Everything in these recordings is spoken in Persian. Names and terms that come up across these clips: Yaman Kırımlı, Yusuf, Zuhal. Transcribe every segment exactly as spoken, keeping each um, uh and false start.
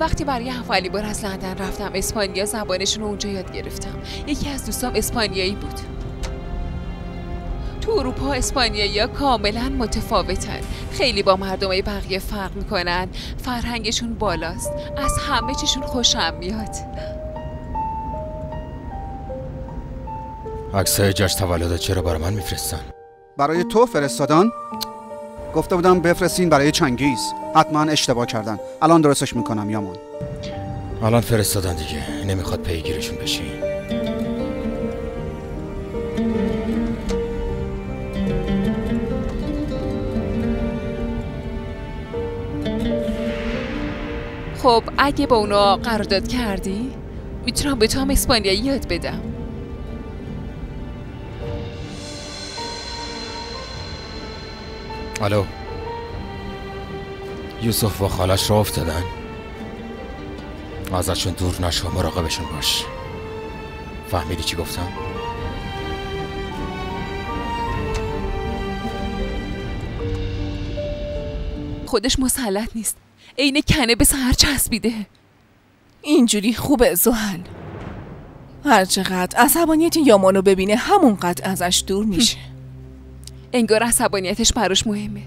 وقتی برای هم‌فعلی بار از لندن رفتم اسپانیا، زبانشون رو اونجا یاد گرفتم. یکی از دوستام اسپانیایی بود. تو اروپا اسپانیایی‌ها کاملا متفاوتن، خیلی با مردمای بقیه فرق میکنن، فرهنگشون بالاست، از همه چیشون خوشم میاد. عکسای جشن تولدت چرا برای من میفرستن؟ برای تو فرستادن؟ گفته بودم بفرستین برای چنگیز. حتما اشتباه کردن. الان درستش میکنم یامان. الان فرستادن دیگه، نمیخواد پیگیرشون بشی. خب اگه با اونا قرارداد کردی میتونم به تو هم اسپانیایی یاد بدم. الو، یوسف و خالش را افتادن، ازشون دور نشو، مراقبشون باش. فهمیدی چی گفتم؟ خودش مسلط نیست، عین کنه به سر چسبیده. اینجوری خوبه زحل، هرچقدر عصبانیت یامانو ببینه همونقدر ازش دور میشه. انگار عصبانیتش براش مهمه.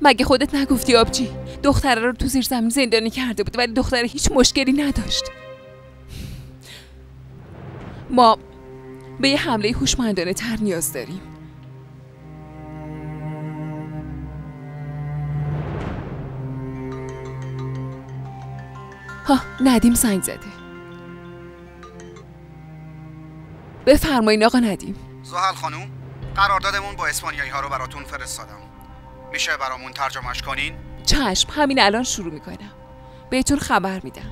مگه خودت نگفتی آبجی دختره رو تو زیر زمین زندانی کرده بود ولی دختره هیچ مشکلی نداشت؟ ما به یه حمله هوشمندانه تر نیاز داریم. ها، ندیم زنگ زده. بفرمایین آقا ندیم. زحل خانوم، قراردادمون با اسپانیایی ها رو براتون فرستادم، میشه برامون ترجمهش کنین؟ چشم، همین الان شروع میکنم، بهتون خبر میدم.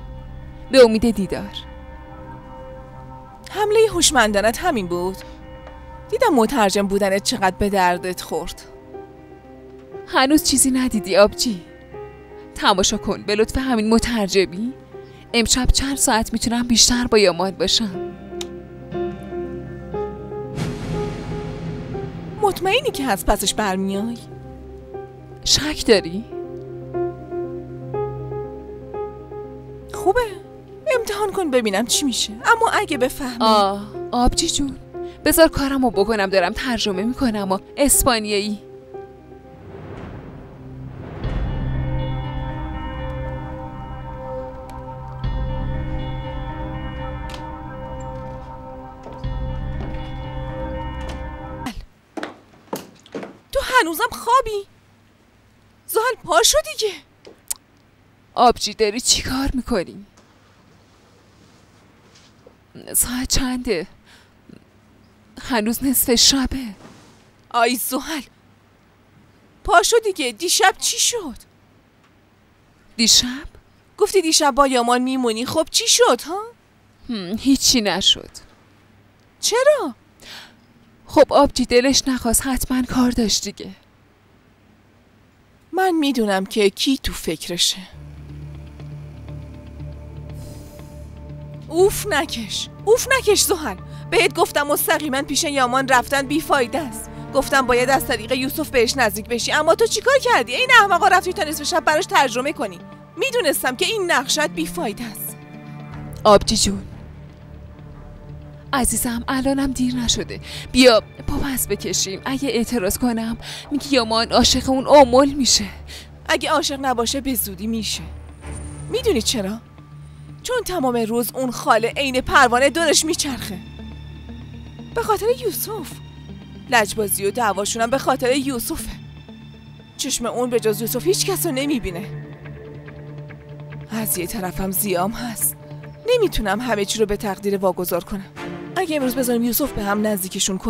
به امید دیدار. حمله هوشمندانت همین بود؟ دیدم مترجم بودنت چقدر به دردت خورد. هنوز چیزی ندیدی آبجی؟ تماشا کن، به لطف همین مترجمی امشب چند ساعت میتونم بیشتر با یامان باشم. مطمئنی که از پسش برمیای؟ شک داری؟ خوبه، امتحان کن ببینم چی میشه. اما اگه بفهمی. آه آبجی جون، بذار کارمو بکنم، دارم ترجمه میکنم و اسپانیایی. هنوزم خوابی؟ زحل پاشو دیگه. آبجی داری چی کار میکنی؟ ساعت چنده؟ هنوز نصف شبه. آی زحل پاشو دیگه، دیشب چی شد؟ دیشب؟ گفتی دیشب با یامان میمونی، خب چی شد ها؟ هیچی نشد. چرا؟ خب آبجی دلش نخواست، حتما کار داشت دیگه. من میدونم که کی تو فکرشه. اوف نکش، اوف نکش زحل. بهت گفتم مستقیما پیش یامان رفتن بیفایده است. گفتم باید از طریق یوسف بهش نزدیک بشی، اما تو چیکار کردی؟ این احمقا رفتی تا نصف شب براش ترجمه کنی. میدونستم که این نقشت بیفایده است. آبجی جون عزیزم، الانم دیر نشده، بیا پا پس بکشیم. اگه اعتراض کنم میگی یامان عاشق اون اومل میشه. اگه عاشق نباشه به زودی میشه. میدونی چرا؟ چون تمام روز اون خاله عین پروانه دورش میچرخه. به خاطر یوسف. لجبازی و دعواشونم به خاطر یوسفه. چشم اون به جز یوسف هیچ کس رو نمیبینه. از یه طرفم زیام هست، نمیتونم همه چی رو به تقدیر واگذار کنم. اگه امروز بذاریم یوسف به هم نزدیکشون کنه